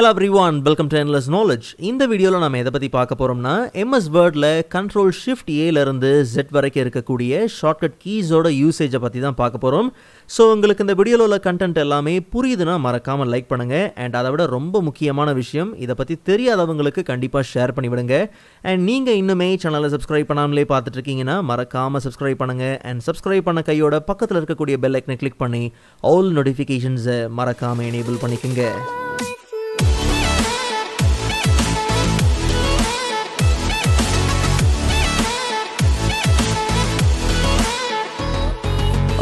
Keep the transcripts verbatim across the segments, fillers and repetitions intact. Hello everyone, welcome to Endless Knowledge. In the video la nama edha pathi paakaporomna M S Word la Control Shift A la irundhu Z varaikku irukkakoodiya shortcut keys oda usage pathi dhaan paakaporom. So ungalukku indha video la content ellame puriyuduna marakama like pannunga and adavida romba mukkiyamaana vishayam idha pathi theriyadhavangalukku kandipa share panni vidunga and neenga innume channel la subscribe pannamale paathittirukingina marakama subscribe pannunga and subscribe panna kaiyoda pakkathula irukkakoodiya bell icon click panni all notifications marakama enable pannikunga.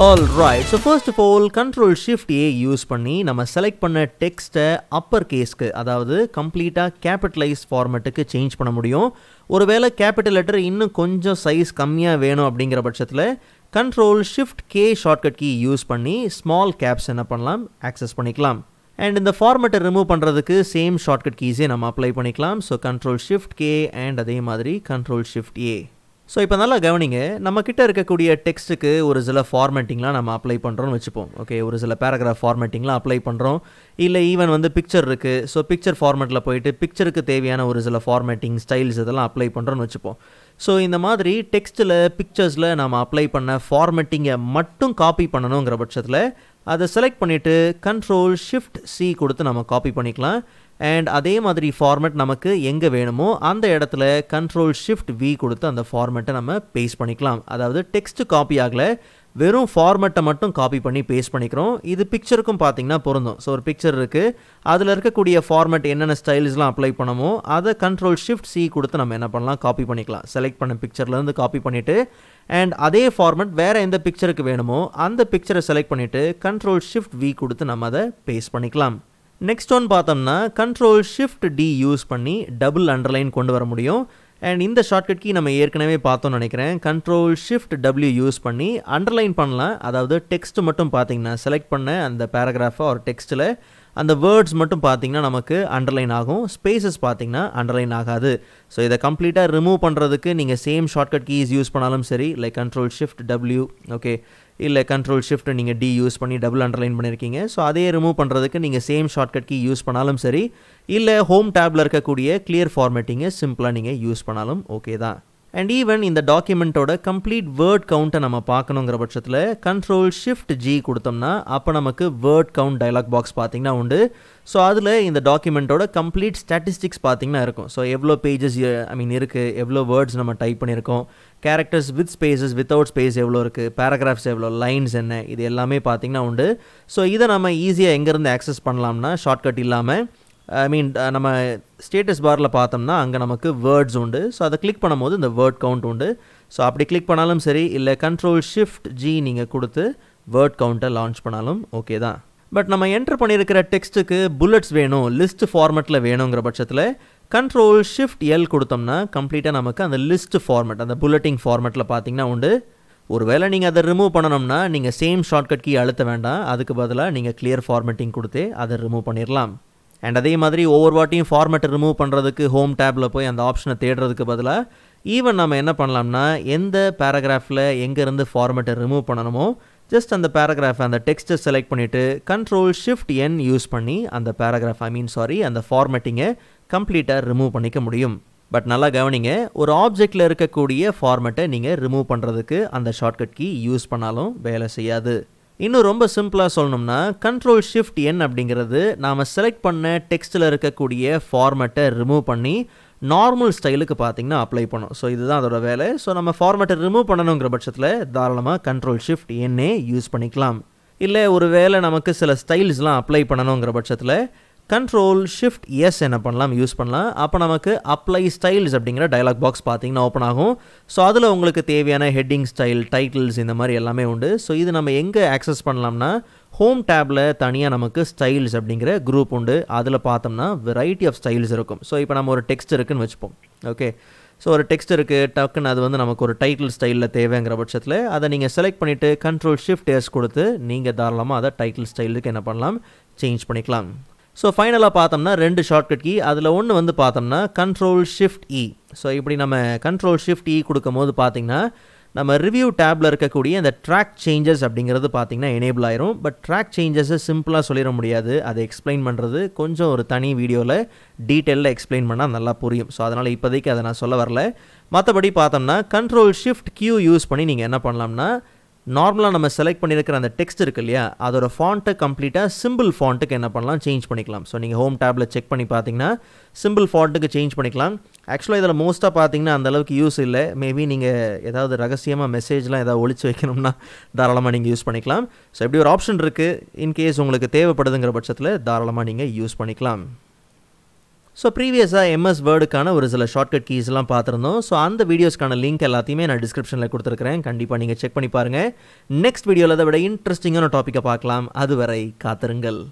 Alright, so first of all, Control Shift A use பண்ணி நம்ம select பண்ண text upper case க்கு அதாவது complete capitalize format க்கு change பண்ண முடியும். ஒருவேளை capital letter இன்னும் கொஞ்சம் size கம்மியா வேணும் அப்படிங்கிற பட்சத்துல Control Shift K shortcut key use பண்ணி small caps என்ன பண்ணலாம் access பண்ணிக்கலாம். And இந்த format remove பண்றதுக்கு same shortcut keys நம்ம apply பண்ணிக்கலாம். So Control Shift K and அதே மாதிரி Control Shift A. So இப்போ நல்லா கவனிங்க, நம்ம கிட்ட இருக்கக்கூடிய டெக்ஸ்ட்டுக்கு ஒரு சில ஃபார்மேட்டிங்லாம் நம்ம அப்ளை பண்ணுறோம்னு வச்சுப்போம். ஓகே, ஒரு சில பேராகிராஃப் ஃபார்மேட்டிங்லாம் அப்ளை பண்ணுறோம். இல்லை ஈவன் வந்து பிக்சர் இருக்குது. ஸோ பிக்சர் ஃபார்மேட்டில் போயிட்டு பிக்சருக்கு தேவையான ஒரு சில ஃபார்மேட்டிங் ஸ்டைல்ஸ் இதெல்லாம் அப்ளை பண்ணுறோன்னு வச்சுப்போம். ஸோ இந்த மாதிரி டெக்ஸ்ட்டில் பிக்சர்ஸில் நம்ம அப்ளை பண்ண ஃபார்மேட்டிங்கை மட்டும் காப்பி பண்ணணுங்கிற பட்சத்தில் அதை செலக்ட் பண்ணிவிட்டு கண்ட்ரோல் ஷிஃப்ட் சி கொடுத்து நம்ம காப்பி பண்ணிக்கலாம். அண்ட் அதே மாதிரி ஃபார்மேட் நமக்கு எங்கே வேணுமோ அந்த இடத்துல கண்ட்ரோல் ஷிஃப்ட் வி கொடுத்து அந்த ஃபார்மேட்டை நம்ம பேஸ்ட் பண்ணிக்கலாம். அதாவது டெக்ஸ்ட்டு காப்பி ஆகலை, வெறும் ஃபார்மேட்டை மட்டும் காப்பி பண்ணி பேஸ்ட் பண்ணிக்கிறோம். இது பிக்சருக்கும் பார்த்திங்கன்னா பொருந்தும். ஸோ ஒரு பிக்சர் இருக்குது, அதில் இருக்கக்கூடிய ஃபார்மேட் என்னென்ன ஸ்டைல்ஸ்லாம் அப்ளை பண்ணமோ அதை கண்ட்ரோல் ஷிஃப்ட் சி கொடுத்து நம்ம என்ன பண்ணலாம், காப்பி பண்ணிக்கலாம். செலக்ட் பண்ண பிக்சர்லேருந்து காப்பி பண்ணிவிட்டு அண்ட் அதே ஃபார்மேட் வேறு எந்த பிக்சருக்கு வேணுமோ அந்த பிக்சரை செலக்ட் பண்ணிவிட்டு கண்ட்ரோல் ஷிஃப்ட் வி கொடுத்து நம்ம அதை பேஸ்ட் பண்ணிக்கலாம். நெக்ஸ்ட் ஒன் பார்த்தோம்னா கண்ட்ரோல் ஷிஃப்ட் டி யூஸ் பண்ணி டபுள் அண்டர்லைன் கொண்டு வர முடியும். அண்ட் இந்த ஷார்ட்கட் கீ நம்ம ஏற்கனவே பார்த்தோம்னு நினைக்கிறேன். கண்ட்ரோல் ஷிஃப்ட் டபிள்யூ யூஸ் பண்ணி அண்டர்லைன் பண்ணலாம். அதாவது டெக்ஸ்ட் மட்டும் பார்த்தீங்கன்னா செலக்ட் பண்ண அந்த பேராகிராஃபை ஒரு டெக்ஸ்ட்டில் அந்த வேர்ட்ஸ் மட்டும் பார்த்தீங்கன்னா நமக்கு அண்டர்லைன் ஆகும், ஸ்பேசஸ் பார்த்தீங்கன்னா அண்டர்லைன் ஆகாது. ஸோ இதை கம்ப்ளீட்டாக ரிமூவ் பண்ணுறதுக்கு நீங்கள் சேம் ஷார்ட்கட் கீஸ் யூஸ் பண்ணாலும் சரி, like control shift W okay, இல்லை கண்ட்ரோல் ஷிஃப்ட் நீங்கள் டி யூஸ் பண்ணி டபுள் அண்டர்லைன் பண்ணியிருக்கீங்க. ஸோ அதே ரிமூவ் பண்ணுறதுக்கு நீங்கள் சேம் ஷார்ட்கட் கீ யூஸ் பண்ணாலும் சரி, இல்லை ஹோம் டேப்பில் இருக்கக்கூடிய கிளியர் ஃபார்மேட்டிங்கை சிம்பிளாக நீங்கள் யூஸ் பண்ணாலும் ஓகே தான். அண்ட் ஈவன் இந்த டாக்குமெண்ட்டோட கம்ப்ளீட் வேர்ட் கவுண்ட்டை நம்ம பார்க்கணுங்கிற பட்சத்தில் கண்ட்ரோல் ஷிஃப்ட் ஜி கொடுத்தோம்னா அப்போ நமக்கு வேர்ட் கவுண்ட் டயலாக் பாக்ஸ் பார்த்திங்கன்னா உண்டு. ஸோ அதில் இந்த டாக்குமெண்ட்டோட கம்ப்ளீட் ஸ்டாட்டிஸ்டிக்ஸ் பார்த்திங்கன்னா இருக்கும். ஸோ எவ்வளோ பேஜஸ் ஐ மீன் இருக்குது, எவ்வளோ வேர்ட்ஸ் நம்ம டைப் பண்ணியிருக்கோம், characters with spaces without space எவ்வளோ இருக்குது, பேராகிராஃப்ஸ் எவ்வளோ, லைன்ஸ் என்ன, இது எல்லாமே பார்த்திங்கன்னா உண்டு. ஸோ இதை நம்ம ஈஸியாக எங்கேருந்து ஆக்சஸ் பண்ணலாம்னா ஷார்ட்கட் இல்லாமல் ஐ மீன் நம்ம ஸ்டேட்டஸ் பாரில் பார்த்தோம்னா அங்கே நமக்கு வேர்ட்ஸ் உண்டு. ஸோ அதை கிளிக் பண்ணும்போது இந்த வேர்ட் கவுண்ட் உண்டு. ஸோ அப்படி கிளிக் பண்ணாலும் சரி, இல்லை கண்ட்ரோல் ஷிஃப்ட் ஜி நீங்கள் கொடுத்து வேர்ட் கவுண்ட்டை லான்ச் பண்ணாலும் ஓகே தான். பட் நம்ம என்ட்ரு பண்ணியிருக்கிற டெக்ஸ்ட்டுக்கு புல்லட்ஸ் வேணும், லிஸ்ட் ஃபார்மேட்டில் வேணுங்கிற பட்சத்தில் கண்ட்ரோல் ஷிஃப்ட் எல் கொடுத்தோம்னா கம்ப்ளீட்டாக நமக்கு அந்த லிஸ்ட் ஃபார்மேட் அந்த புல்லட்டிங் ஃபார்மேட்டில் பார்த்திங்கன்னா உண்டு. ஒருவேளை நீங்கள் அதை ரிமூவ் பண்ணணும்னா நீங்கள் சேம் ஷார்ட்கட் கீ அழுத்த வேண்டாம், அதுக்கு பதிலாக நீங்கள் கிளியர் ஃபார்மேட்டிங் கொடுத்து அதை ரிமூவ் பண்ணிடலாம். அண்ட் அதே மாதிரி ஒவ்வொரு வாட்டியும் ஃபார்மேட்டை ரிமூவ் பண்ணுறதுக்கு ஹோம் டேப்பில் போய் அந்த ஆப்ஷனை தேடுறதுக்கு பதிலாக ஈவன் நம்ம என்ன பண்ணலாம்னா எந்த பேராகிராஃபில் எங்கேருந்து ஃபார்மேட்டை ரிமூவ் பண்ணணுமோ ஜஸ்ட் அந்த பேராகிராஃபை அந்த டெக்ஸ்ட்டை செலக்ட் பண்ணிவிட்டு கண்ட்ரோல் ஷிஃப்ட் என் யூஸ் பண்ணி அந்த பேராகிராஃப் ஐ மீன் சாரி அந்த ஃபார்மேட்டிங்கை கம்ப்ளீட்டாக ரிமூவ் பண்ணிக்க முடியும். பட் நல்லா கவனிங்க, ஒரு ஆப்ஜெக்டில் இருக்கக்கூடிய ஃபார்மேட்டை நீங்கள் ரிமூவ் பண்ணுறதுக்கு அந்த ஷார்ட்கட் கீ யூஸ் பண்ணாலும் வேலை செய்யாது. இன்னும் ரொம்ப சிம்பிளாக சொல்லணும்னா கண்ட்ரோல் ஷிஃப்ட் என் அப்படிங்கிறது நாம் செலக்ட் பண்ண டெக்ஸ்ட்டில் இருக்கக்கூடிய ஃபார்மேட்டை ரிமூவ் பண்ணி நார்மல் ஸ்டைலுக்கு பார்த்திங்கன்னா அப்ளை பண்ணும். ஸோ இதுதான் அதோட வேலை. ஸோ நம்ம ஃபார்மேட்டை ரிமூவ் பண்ணணுங்கிற பட்சத்தில் தாராளமாக கண்ட்ரோல் ஷிஃப்ட் என்னே யூஸ் பண்ணிக்கலாம். இல்லை ஒரு வேளை நமக்கு சில ஸ்டைல்ஸ்லாம் அப்ளை பண்ணணுங்கிற பட்சத்தில் கண்ட்ரோல் ஷிஃப்ட் எஸ் என்ன பண்ணலாம், யூஸ் பண்ணலாம். அப்போ நமக்கு அப்ளை ஸ்டைல்ஸ் அப்படிங்கிற டயலாக் பாக்ஸ் பார்த்திங்கன்னா ஓப்பன் ஆகும். ஸோ அதில் உங்களுக்கு தேவையான ஹெட்டிங் ஸ்டைல், டைட்டில்ஸ் இந்த மாதிரி எல்லாமே உண்டு. ஸோ இது நம்ம எங்கே ஆக்சஸ் பண்ணலாம்னா ஹோம் டேப்பில் தனியாக நமக்கு ஸ்டைல்ஸ் அப்படிங்கிற குரூப் உண்டு. அதில் பார்த்தோம்னா வெரைட்டி ஆஃப் ஸ்டைல்ஸ் இருக்கும். ஸோ இப்போ நம்ம ஒரு டெக்ஸ்ட் இருக்குதுன்னு வச்சுப்போம். ஓகே, ஸோ ஒரு டெக்ஸ்ட் இருக்குது டக்குன்னு அது வந்து நமக்கு ஒரு டைட்டில் ஸ்டைலில் தேவைங்கிற பட்சத்தில் அதை நீங்கள் செலக்ட் பண்ணிவிட்டு கண்ட்ரோல் ஷிஃப்ட் எஸ் கொடுத்து நீங்கள் தாராளமாக அதை டைட்டில் ஸ்டைலுக்கு என்ன பண்ணலாம், சேஞ்ச் பண்ணிக்கலாம். ஸோ ஃபைனலாக பார்த்தோம்னா ரெண்டு ஷார்ட்கட் கீ, அதில் ஒன்று வந்து பார்த்தோம்னா கண்ட்ரோல் ஷிஃப்ட் இ. ஸோ இப்படி நம்ம கண்ட்ரோல் ஷிஃப்ட் இ கொடுக்கும்போது பார்த்திங்கன்னா நம்ம ரிவ்யூ டேப்ல இருக்கக்கூடிய அந்த ட்ராக் சேஞ்சஸ் அப்படிங்கிறது பார்த்தீங்கன்னா எனேபிள் ஆயிரும். பட் ட்ராக் சேஞ்சஸை சிம்பிளாக சொல்லிட முடியாது, அதை எக்ஸ்பிளைன் பண்ணுறது கொஞ்சம் ஒரு தனி வீடியோவில் டீட்டெயிலில் எக்ஸ்பிளைன் பண்ணால் நல்லா புரியும். ஸோ அதனால் இப்போதைக்கு அதை நான் சொல்ல வரல. மற்றபடி பார்த்தோம்னா கண்ட்ரோல் ஷிஃப்ட் கியூ யூஸ் பண்ணி நீங்கள் என்ன பண்ணலாம்னா, நார்மலாக நம்ம செலக்ட் பண்ணியிருக்கிற அந்த டெக்ஸ்ட் இருக்கு இல்லையா, அதோட ஃபாண்ட்டை கம்ப்ளீட்டாக சிம்பிள் ஃபாண்ட்டுக்கு என்ன பண்ணலாம், சேஞ்ச் பண்ணிக்கலாம். ஸோ நீங்கள் ஹோம் டேப்பில் செக் பண்ணி பார்த்தீங்கன்னா சிம்பிள் ஃபாண்ட்டுக்கு சேஞ்ச் பண்ணிக்கலாம். ஆக்சுவலாக இதில் மோஸ்ட்டாக பார்த்தீங்கன்னா அந்தளவுக்கு யூஸ் இல்லை. மேபி நீங்கள் ஏதாவது ரகசியமாக மெசேஜ்லாம் ஏதாவது ஒழிச்சு வைக்கணும்னா தாராளமாக நீங்கள் யூஸ் பண்ணிக்கலாம். ஸோ இப்படி ஒரு ஆப்ஷன் இருக்குது. இன்கேஸ் உங்களுக்கு தேவைப்படுதுங்கிற பட்சத்தில் தாராளமாக நீங்கள் யூஸ் பண்ணிக்கலாம். ஸோ ப்ரீவியஸாக எம்எஸ் வேர்டுக்கான ஒரு சில ஷார்ட்கட் கீஸ்லாம் பார்த்துருந்தோம். ஸோ அந்த வீடியோஸ்க்கான லிங்க் எல்லாத்தையுமே நான் டிஸ்கிரிப்ஷனில் கொடுத்துருக்கிறேன், கண்டிப்பாக நீங்கள் செக் பண்ணி பாருங்கள். நெக்ஸ்ட் வீடியோவில் அதை விட இன்ட்ரெஸ்டிங்கான டாப்பிக்கை பார்க்கலாம். அதுவரை காத்திருங்கள்.